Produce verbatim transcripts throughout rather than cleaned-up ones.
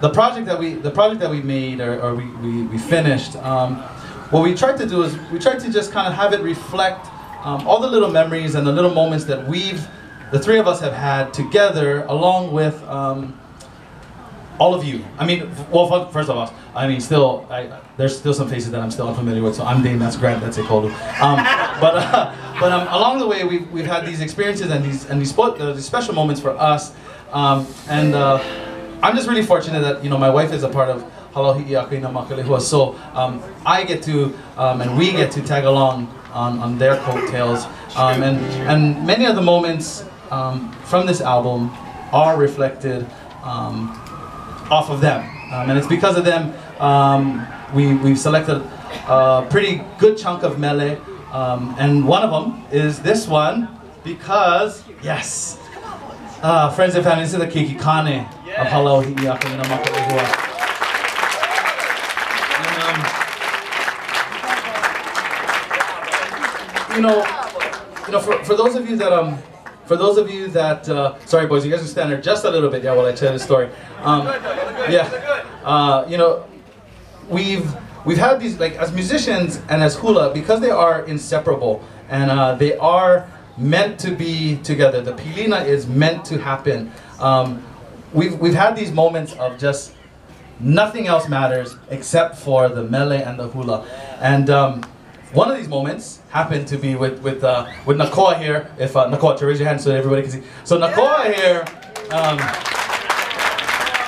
the project that we the project that we made or, or we, we, we finished, um, what we tried to do is we tried to just kind of have it reflect um, all the little memories and the little moments that we've, the three of us have had together, along with um, all of you. I mean, well, first of all, I mean, still, I, there's still some faces that I'm still unfamiliar with. So I'm Dane, that's Grant, that's Ekolu. Um, but uh, but um, along the way, we've, we've had these experiences and these and these, uh, these special moments for us. Um, and uh, I'm just really fortunate that, you know, my wife is a part of Hālau Hi'iakaināmakalehu. So um, I get to, um, and we get to tag along on, on their coattails. Um, and, and many of the moments um, from this album are reflected um, off of them, um, and it's because of them um, we, we've selected a pretty good chunk of Mele, um, and one of them is this one, because, yes, uh, friends and family, this is the Kikikane of Hālau Hi'iakaināmakalehu. You know, you know, for, for those of you that um, for those of you that, uh, sorry boys, you guys can stand there just a little bit, yeah, while I tell the story. Um, yeah, uh, you know, we've we've had these, like, as musicians and as hula, because they are inseparable and uh, they are meant to be together. The pilina is meant to happen. Um, we've we've had these moments of just nothing else matters except for the mele and the hula, and. Um, One of these moments happened to be with with uh, with Nakoa here. If uh, Nakoa, to raise your hand so everybody can see. So Nakoa here. Um,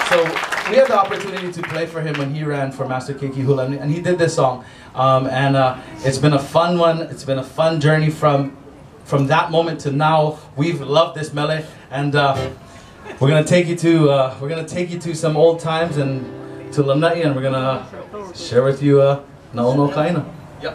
so we had the opportunity to play for him when he ran for Master Keiki Hula, and he did this song. Um, and uh, it's been a fun one. It's been a fun journey from from that moment to now. We've loved this mele, and uh, we're gonna take you to uh, we're gonna take you to some old times and to Lanai, and we're gonna share with you uh, Nā 'Ono Ka 'Āina. Yep.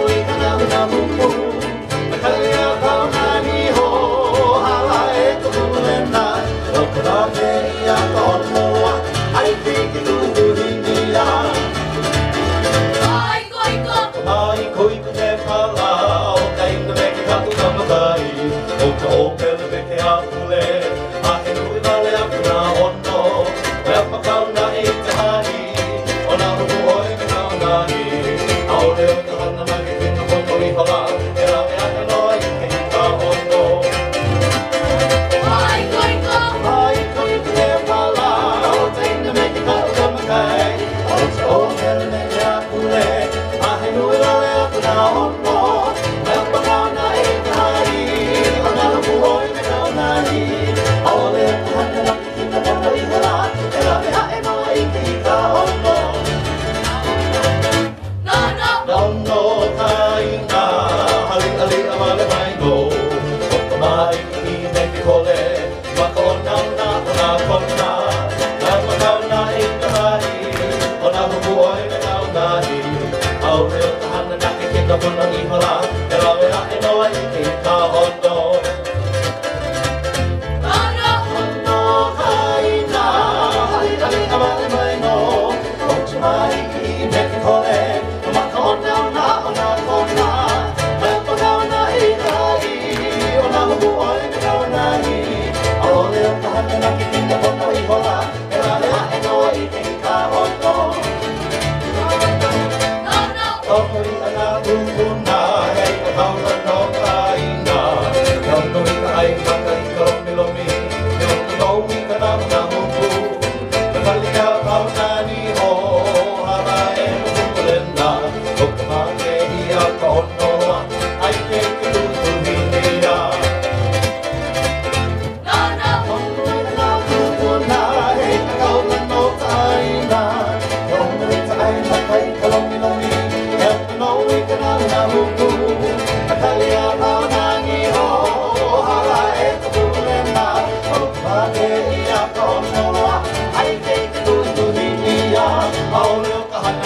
Hello.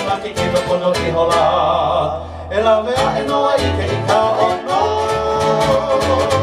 maki ki no kono ihola. E la mea e noa i ke i ka ono.